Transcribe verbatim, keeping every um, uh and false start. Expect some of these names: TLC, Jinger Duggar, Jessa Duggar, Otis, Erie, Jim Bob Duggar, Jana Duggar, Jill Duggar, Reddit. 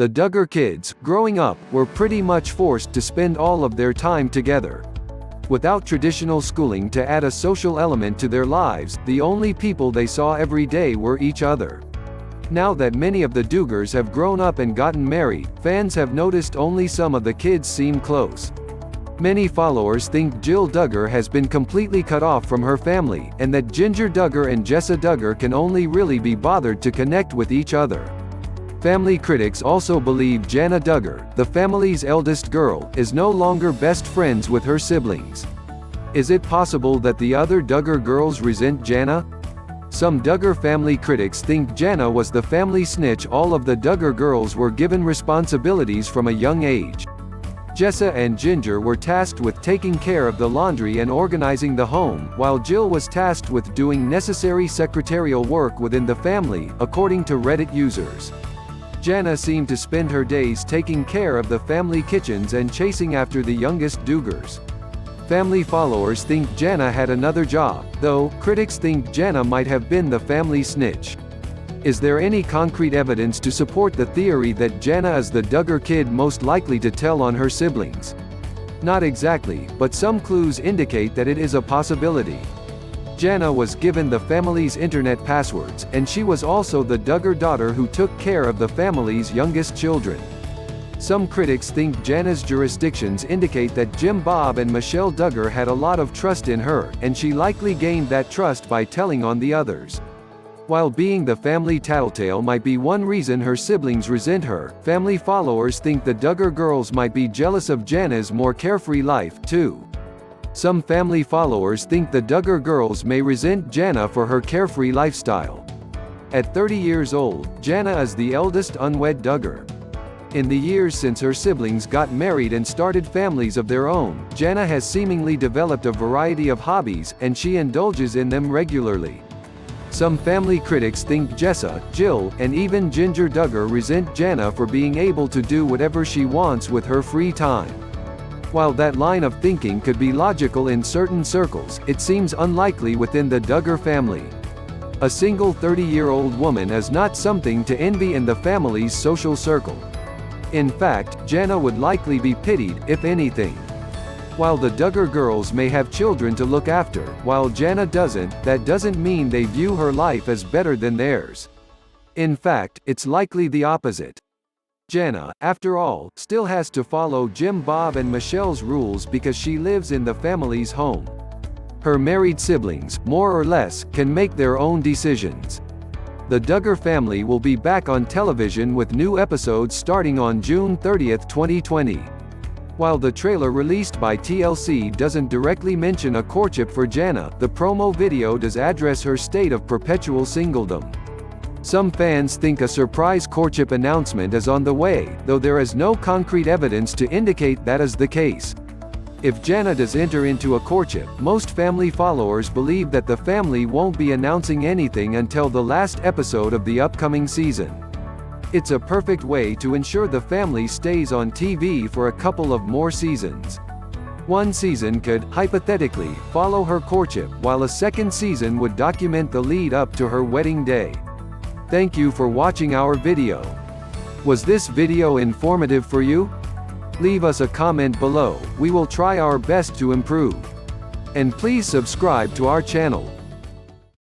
The Duggar kids, growing up, were pretty much forced to spend all of their time together. Without traditional schooling to add a social element to their lives, the only people they saw every day were each other. Now that many of the Duggars have grown up and gotten married, fans have noticed only some of the kids seem close. Many followers think Jill Duggar has been completely cut off from her family, and that Jinger Duggar and Jessa Duggar can only really be bothered to connect with each other. Family critics also believe Jana Duggar, the family's eldest girl, is no longer best friends with her siblings. Is it possible that the other Duggar girls resent Jana? Some Duggar family critics think Jana was the family snitch. All of the Duggar girls were given responsibilities from a young age. Jessa and Jinger were tasked with taking care of the laundry and organizing the home, while Jill was tasked with doing necessary secretarial work within the family, according to Reddit users. Jana seemed to spend her days taking care of the family kitchens and chasing after the youngest Duggars. Family followers think Jana had another job, though critics think Jana might have been the family snitch. Is there any concrete evidence to support the theory that Jana is the Duggar kid most likely to tell on her siblings? Not exactly, but some clues indicate that it is a possibility. Jana was given the family's internet passwords, and she was also the Duggar daughter who took care of the family's youngest children. Some critics think Jana's jurisdictions indicate that Jim Bob and Michelle Duggar had a lot of trust in her, and she likely gained that trust by telling on the others. While being the family tattletale might be one reason her siblings resent her, family followers think the Duggar girls might be jealous of Jana's more carefree life, too. Some family followers think the Duggar girls may resent Jana for her carefree lifestyle. At thirty years old, Jana is the eldest unwed Duggar. In the years since her siblings got married and started families of their own, Jana has seemingly developed a variety of hobbies, and she indulges in them regularly. Some family critics think Jessa, Jill, and even Jinger Duggar resent Jana for being able to do whatever she wants with her free time. While that line of thinking could be logical in certain circles, it seems unlikely within the Duggar family. A single thirty-year-old woman is not something to envy in the family's social circle. In fact, Jana would likely be pitied, if anything. While the Duggar girls may have children to look after, while Jana doesn't, that doesn't mean they view her life as better than theirs. In fact, it's likely the opposite. Jana, after all, still has to follow Jim Bob and Michelle's rules because she lives in the family's home. Her married siblings, more or less, can make their own decisions. The Duggar family will be back on television with new episodes starting on June thirtieth twenty twenty. While the trailer released by T L C doesn't directly mention a courtship for Jana, the promo video does address her state of perpetual singledom. Some fans think a surprise courtship announcement is on the way, though there is no concrete evidence to indicate that is the case. If Jana does enter into a courtship, most family followers believe that the family won't be announcing anything until the last episode of the upcoming season. It's a perfect way to ensure the family stays on T V for a couple of more seasons. One season could, hypothetically, follow her courtship, while a second season would document the lead up to her wedding day. Thank you for watching our video. Was this video informative for you? Leave us a comment below, we will try our best to improve. And please subscribe to our channel.